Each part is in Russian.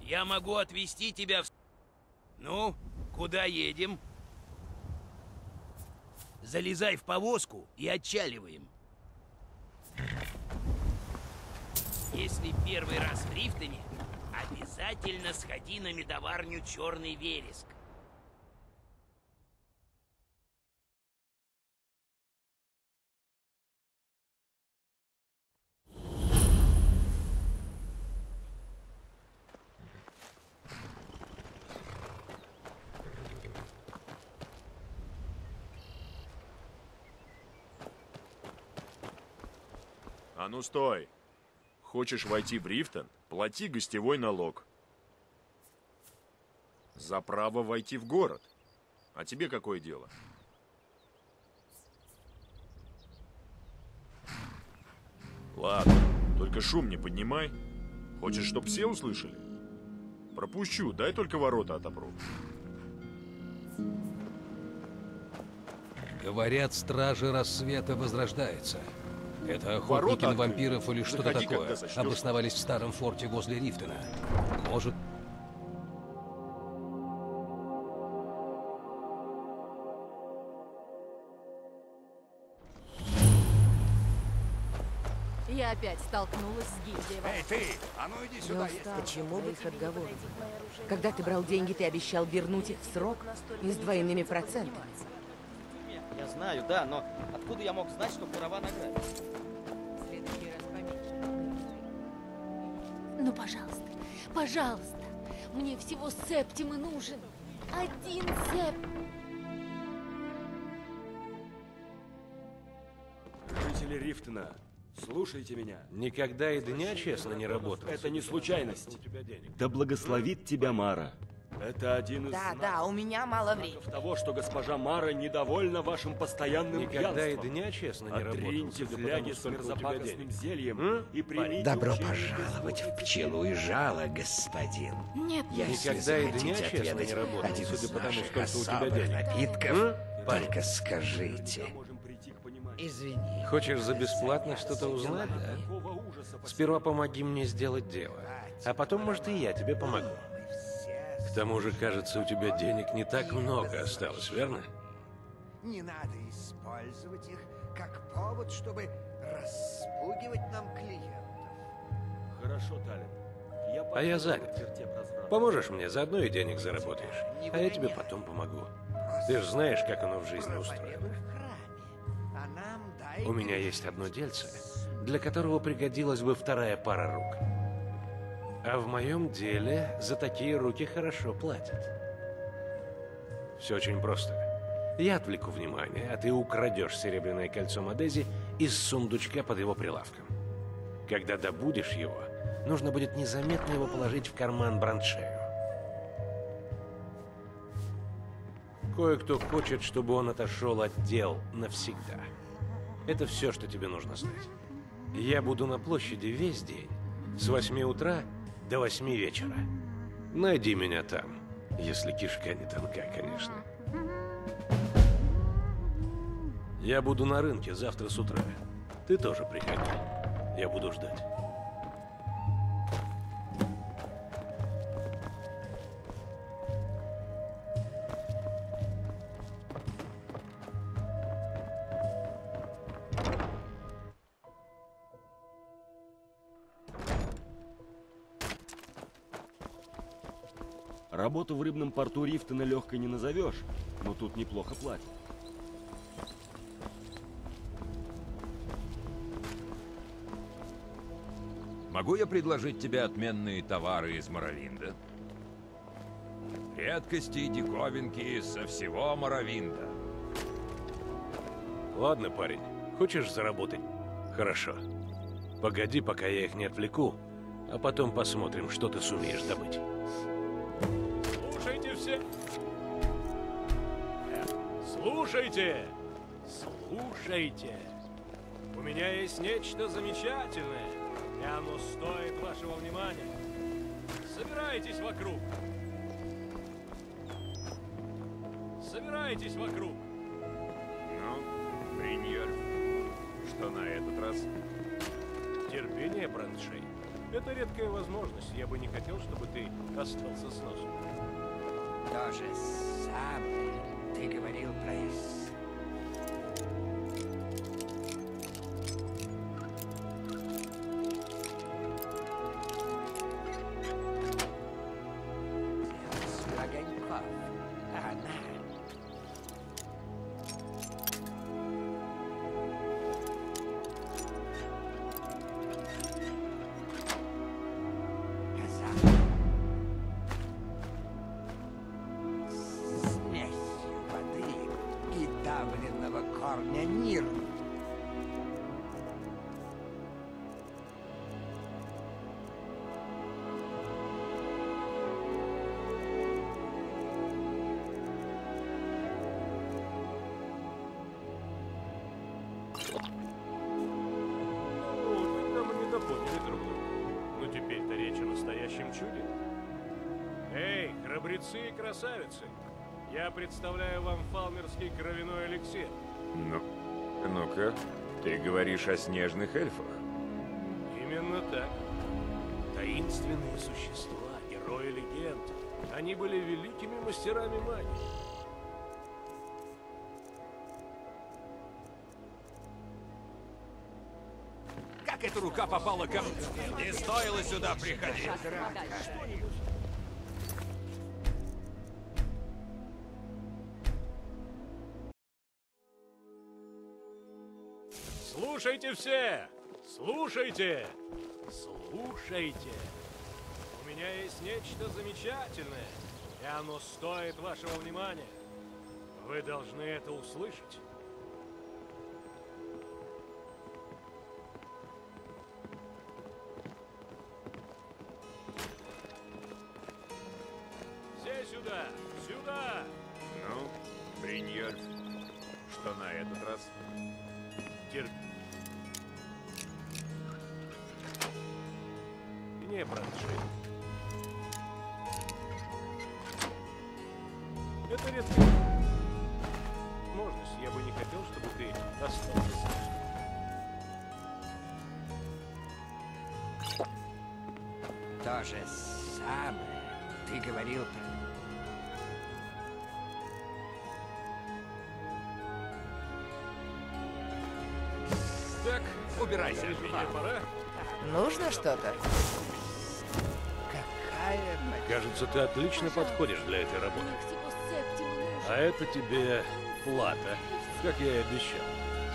Я могу отвезти тебя в... Ну, куда едем? Залезай в повозку и отчаливаем. Если первый раз в Рифтоне, обязательно сходи на медоварню «Черный вереск». А ну стой! Хочешь войти в Рифтон? Плати гостевой налог. За право войти в город. А тебе какое дело? Ладно, только шум не поднимай. Хочешь, чтоб все услышали? Пропущу, дай только ворота отопру. Говорят, Стражи Рассвета возрождается. Это охотники на вампиров или что-то такое. Обосновались в старом форте возле Рифтона. Может... Я опять столкнулась с гильдией. Эй, ты! А ну иди сюда! Почему бы их отговоры? Когда ты брал деньги, ты обещал вернуть их в срок и с двойными процентами. Я знаю, да, но откуда я мог знать, что права награбит? Ну, пожалуйста, пожалуйста, мне всего септим и нужен. Один септим. Жители Рифтона, слушайте меня. Никогда и дня честно не работал. Это не случайность. Да благословит тебя Мара. Это один из... Да, у меня мало времени. Того, что госпожа Мара недовольна вашим постоянным пьянством. Никогда и дня честно не работал. Отриньте фляги с мерзопакостным зельем и примите... Добро пожаловать в пчелу и жало, господин. Нет, никогда и дня честно не работал. Один из наших особых напитков, только скажите. Извини. Хочешь за бесплатно что-то узнать, да? Сперва помоги мне сделать дело, а потом, может, и я тебе помогу. К тому же, кажется, у тебя денег не так много осталось, верно? Не надо использовать их как повод, чтобы распугивать нам клиентов. Хорошо, Талин. А я занят. Поможешь мне, заодно и денег заработаешь. А я тебе потом помогу. Ты же знаешь, как оно в жизни устроено. У меня есть одно дельце, для которого пригодилась бы вторая пара рук. А в моем деле за такие руки хорошо платят. Все очень просто. Я отвлеку внимание, а ты украдешь серебряное кольцо Модези из сундучка под его прилавком. Когда добудешь его, нужно будет незаметно его положить в карман браншею. Кое-кто хочет, чтобы он отошел от дел навсегда. Это все, что тебе нужно знать. Я буду на площади весь день, с 8 утра до 8 вечера. Найди меня там, если кишка не тонка, конечно. Я буду на рынке завтра с утра. Ты тоже приходи. Я буду ждать. Работу в рыбном порту Рифтона легкой не назовешь, но тут неплохо платят. Могу я предложить тебе отменные товары из Моравинда? Редкости и диковинки со всего Моравинда. Ладно, парень, хочешь заработать? Хорошо. Погоди, пока я их не отвлеку, а потом посмотрим, что ты сумеешь добыть. Слушайте! Слушайте! У меня есть нечто замечательное, и оно стоит вашего внимания. Собирайтесь вокруг! Собирайтесь вокруг! Ну, Бриньер, что на этот раз? Терпение, браншей. Это редкая возможность. Я бы не хотел, чтобы ты остался с носом. То же самое ты говорил про Иисуса. И красавицы, я представляю вам фалмерский кровяной эликсир. Ну-ка, ты говоришь о снежных эльфах? Именно так. Таинственные существа, герои легенд. Они были великими мастерами магии. Как эта рука попала ко мне? Не стоило сюда приходить. Слушайте все! Слушайте! Слушайте! У меня есть нечто замечательное, и оно стоит вашего внимания. Вы должны это услышать. Все сюда! Сюда! Ну, Бриньоль, что на этот раз? Терпи. Не бранши. Это редко. Можно, я бы не хотел, чтобы ты остался. То же самое ты говорил про. Так, убирайся от меня, пора. Нужно что-то? Кажется, ты отлично подходишь для этой работы. А это тебе плата, как я и обещал.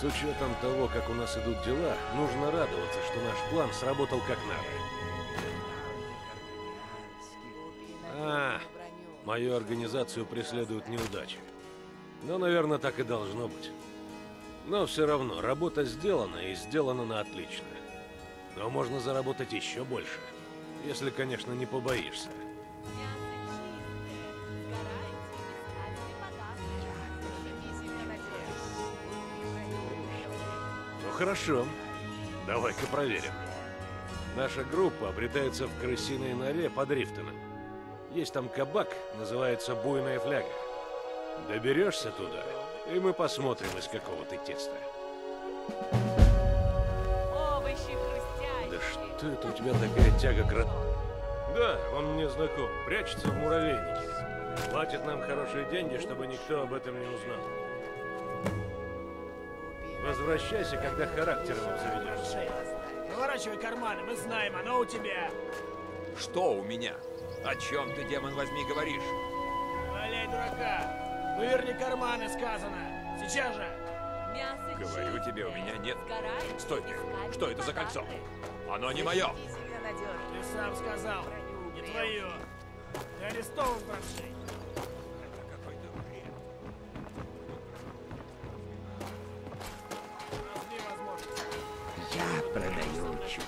С учетом того, как у нас идут дела, нужно радоваться, что наш план сработал как надо. Мою организацию преследуют неудачи. Но, наверное, так и должно быть. Но все равно, работа сделана и сделана на отлично. Но можно заработать еще больше. Если, конечно, не побоишься. Ну хорошо, давай-ка проверим. Наша группа обретается в крысиной норе под Рифтоном. Есть там кабак, называется «Буйная фляга». Доберешься туда, и мы посмотрим, из какого ты теста. Это у тебя такая тяга к роту? Да, он мне знаком. Прячется в муравейнике. Платит нам хорошие деньги, чтобы никто об этом не узнал. Возвращайся, когда характер его заведешь. Наворачивай карманы, мы знаем, оно у тебя. Что у меня? О чем ты, демон возьми, говоришь? Валяй дурака! Выверни карманы, сказано! Сейчас же! Говорю тебе, у меня нет... Стой! Что это за кольцо? Оно не мое! Ты сам сказал, не твое! Ты арестован, братшей! Это какой-то бред! Я продаю чудо!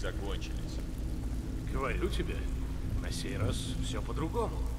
Закончились. Говорю тебе, на сей раз все по-другому.